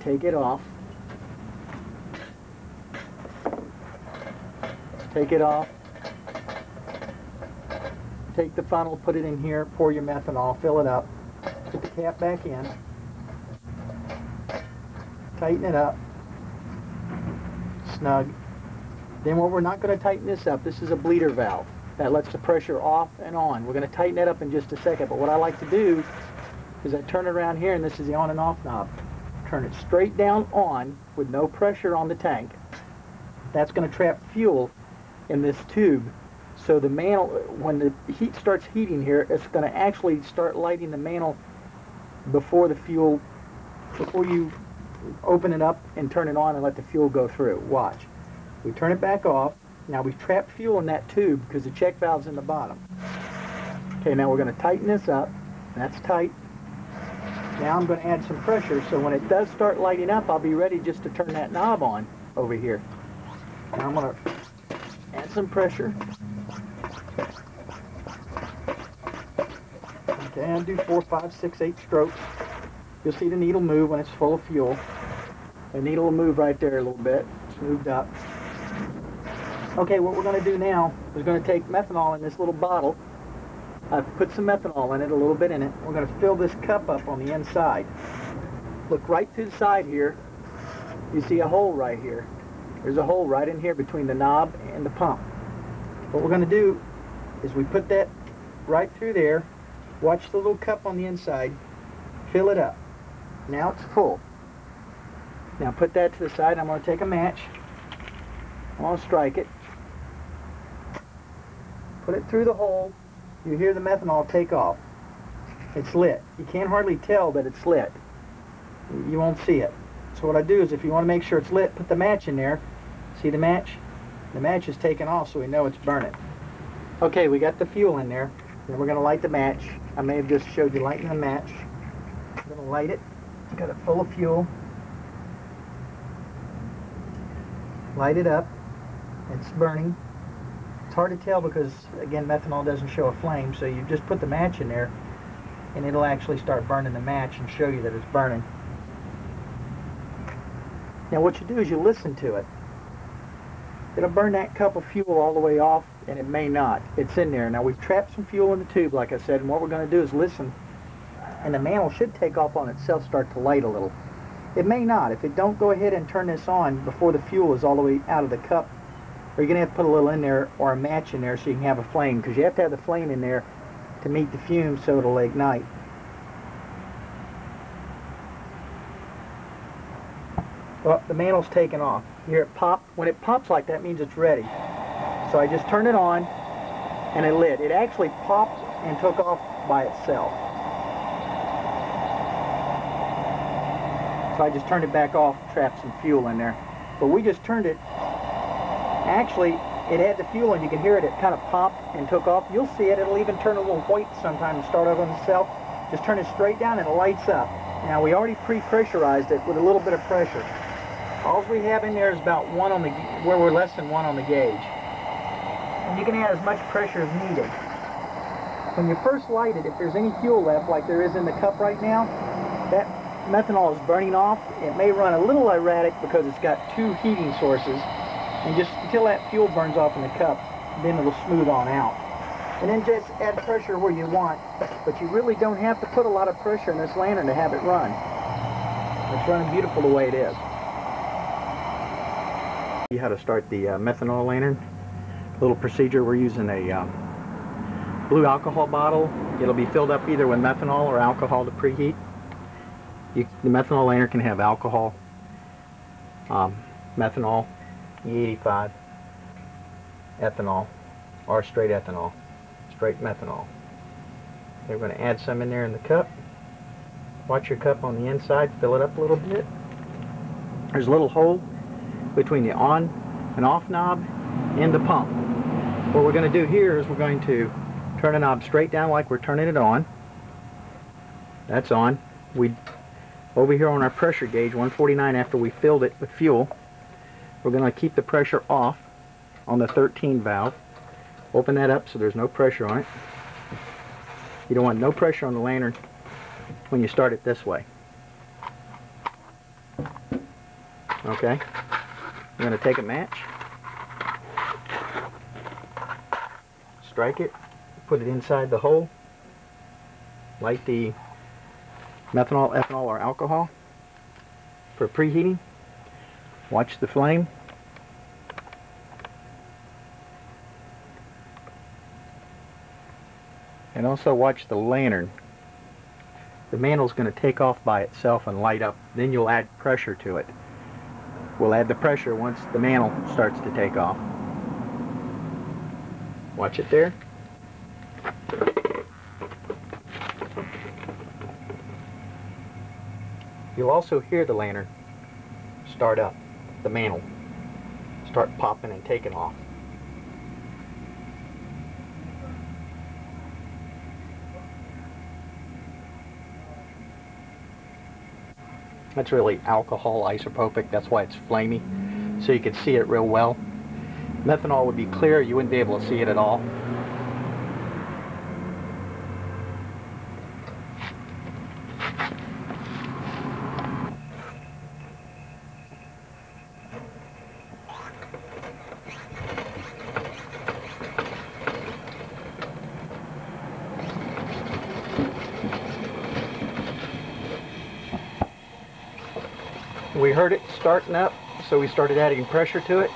Take it off. Take it off. Take the funnel, put it in here, pour your methanol, fill it up. Put the cap back in. Tighten it up. Snug. Then what we're not going to tighten this up, this is a bleeder valve that lets the pressure off and on. We're going to tighten that up in just a second, but what I like to do is I turn it around here, and this is the on and off knob. Turn it straight down on with no pressure on the tank. That's going to trap fuel in this tube. So the mantle, when the heat starts heating here, it's going to actually start lighting the mantle before the fuel, before you open it up and turn it on and let the fuel go through. Watch. We turn it back off. Now we've trapped fuel in that tube because the check valve's in the bottom. Okay, now we're going to tighten this up. That's tight. Now I'm going to add some pressure, so when it does start lighting up, I'll be ready just to turn that knob on over here. Now I'm going to add some pressure. Okay, I'll do 4, 5, 6, 8 strokes. You'll see the needle move when it's full of fuel. The needle will move right there a little bit. It's moved up. Okay, what we're going to do now is going to take methanol in this little bottle. I've put some methanol in it, a little bit in it. We're going to fill this cup up on the inside. Look right through the side here. You see a hole right here. There's a hole right in here between the knob and the pump. What we're going to do is we put that right through there. Watch the little cup on the inside. Fill it up. Now it's full. Now put that to the side. I'm going to take a match. I'm going to strike it. Put it through the hole. You hear the methanol take off. It's lit. You can't hardly tell that it's lit. You won't see it. So what I do is, if you want to make sure it's lit, put the match in there. See the match? The match is taken off, so we know it's burning. Okay, we got the fuel in there. Then we're going to light the match. I may have just showed you lighting the match. I'm going to light it. I've got it full of fuel. Light it up. It's burning. It's hard to tell because, again, methanol doesn't show a flame, so you just put the match in there and it'll actually start burning the match and show you that it's burning. Now what you do is you listen to it. It'll burn that cup of fuel all the way off, and it may not. It's in there. Now we've trapped some fuel in the tube, like I said, and what we're going to do is listen, and the mantle should take off on itself, start to light a little. It may not. If it don't, go ahead and turn this on before the fuel is all the way out of the cup. Or you're going to have to put a little in there, or a match in there, so you can have a flame, because you have to have the flame in there to meet the fume so it'll ignite. Well, the mantle's taken off. You hear it pop. When it pops like that, it means it's ready. So I just turned it on, and it lit. It actually popped and took off by itself. So I just turned it back off, trapped some fuel in there. But we just turned it. Actually, it had the fuel, and you can hear it. It kind of popped and took off. You'll see it. It'll even turn a little white sometime and start over on itself. Just turn it straight down, and it lights up. Now, we already pre-pressurized it with a little bit of pressure. All we have in there is about one on the, where we're less than one on the gauge. And you can add as much pressure as needed. When you first light it, if there's any fuel left, like there is in the cup right now, that methanol is burning off. It may run a little erratic because it's got two heating sources. And just until that fuel burns off in the cup, then it'll smooth on out. And then just add pressure where you want, but you really don't have to put a lot of pressure in this lantern to have it run. It's running beautiful the way it is. See how to start the methanol lantern. Little procedure. We're using a blue alcohol bottle. It'll be filled up either with methanol or alcohol to preheat. The methanol lantern can have alcohol, methanol, E85, ethanol, or straight ethanol, straight methanol. We're going to add some in there in the cup. Watch your cup on the inside, fill it up a little bit. There's a little hole between the on and off knob and the pump. What we're going to do here is we're going to turn the knob straight down like we're turning it on. That's on. We, over here on our pressure gauge, 149, after we filled it with fuel, we're going to keep the pressure off on the 13 valve. Open that up so there's no pressure on it. You don't want no pressure on the lantern when you start it this way. Okay, I'm going to take a match, strike it, put it inside the hole, light the methanol, ethanol, or alcohol for preheating. Watch the flame. And also watch the lantern. The mantle is going to take off by itself and light up. Then you'll add pressure to it. We'll add the pressure once the mantle starts to take off. Watch it there. You'll also hear the lantern start up, the mantle start popping and taking off. That's really alcohol isopropic, that's why it's flamey, so you can see it real well. Methanol would be clear, you wouldn't be able to see it at all. We heard it starting up, so we started adding pressure to it.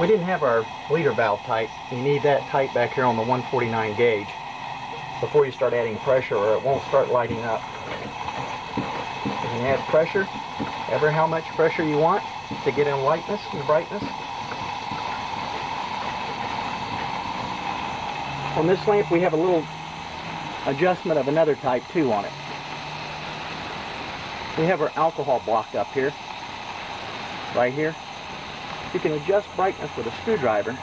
We didn't have our leader valve tight. You need that tight back here on the 149 gauge before you start adding pressure, or it won't start lighting up. You can add pressure, ever how much pressure you want to get in lightness and brightness. On this lamp we have a little adjustment of another type too on it. We have our alcohol block up here, right here. You can adjust brightness with a screwdriver.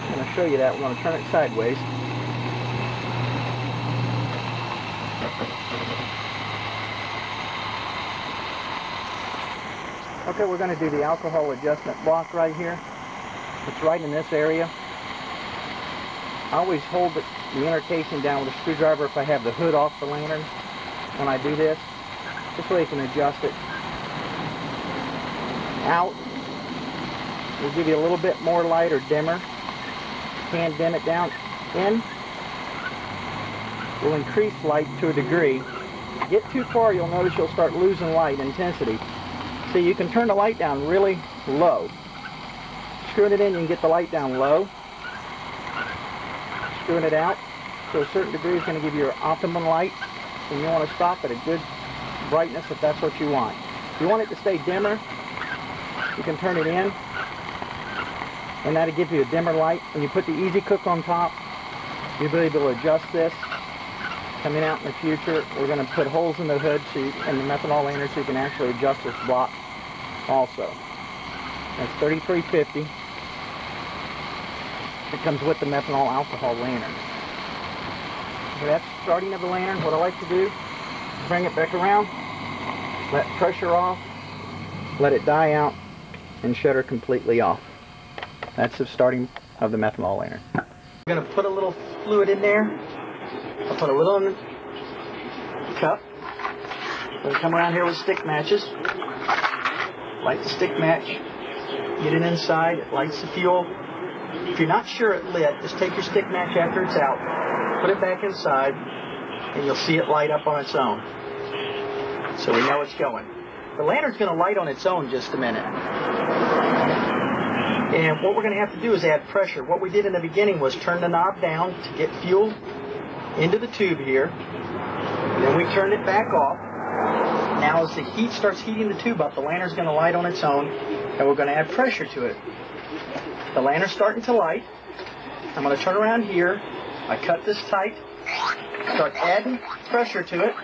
I'm going to show you that. We're going to turn it sideways. Okay, we're going to do the alcohol adjustment block right here. It's right in this area. I always hold the inner casing down with a screwdriver if I have the hood off the lantern. When I do this, this way you can adjust it out. We'll give you a little bit more light or dimmer. Can dim it down. In, we'll increase light to a degree. Get too far, you'll notice you'll start losing light intensity. So you can turn the light down really low. Screwing it in, you can get the light down low. Screwing it out to a certain degree is going to give you your optimum light. And you want to stop at a good brightness if that's what you want. If you want it to stay dimmer, you can turn it in, and that'll give you a dimmer light. When you put the Easy Cook on top, you'll be able to adjust this. Coming out in the future, we're going to put holes in the hood and the methanol lantern so you can actually adjust this block also. That's $33.50. It comes with the methanol alcohol lantern. That's the starting of the lantern. What I like to do is bring it back around, let pressure off, let it die out, and shutter completely off. That's the starting of the methanol lantern. I'm going to put a little fluid in there. I'll put a little in the cup. I'm going to come around here with stick matches. Light the stick match. Get it inside. It lights the fuel. If you're not sure it lit, just take your stick match after it's out. Put it back inside, and you'll see it light up on its own. So we know it's going. The lantern's going to light on its own just a minute. And what we're going to have to do is add pressure. What we did in the beginning was turn the knob down to get fuel into the tube here. And then we turned it back off. Now as the heat starts heating the tube up, the lantern's going to light on its own, and we're going to add pressure to it. The lantern's starting to light. I'm going to turn around here. I cut this tight, start adding pressure to it.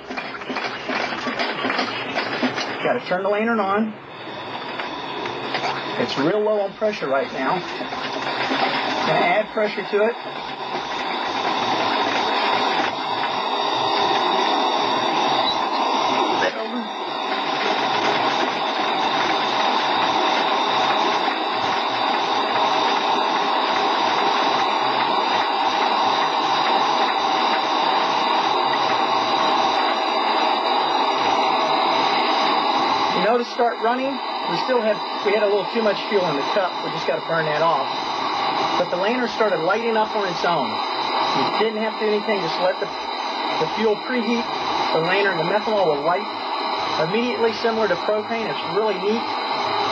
Got to turn the lantern on. It's real low on pressure right now. Gonna add pressure to it. nose start running, we had a little too much fuel in the cup. We just got to burn that off. But the lantern started lighting up on its own. You didn't have to do anything. Just let the fuel preheat. The lantern, the methanol will light immediately, similar to propane. It's really neat.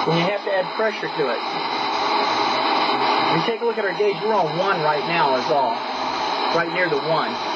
When you have to add pressure to it. If you take a look at our gauge, we're on 1 right now is all. Right near the 1.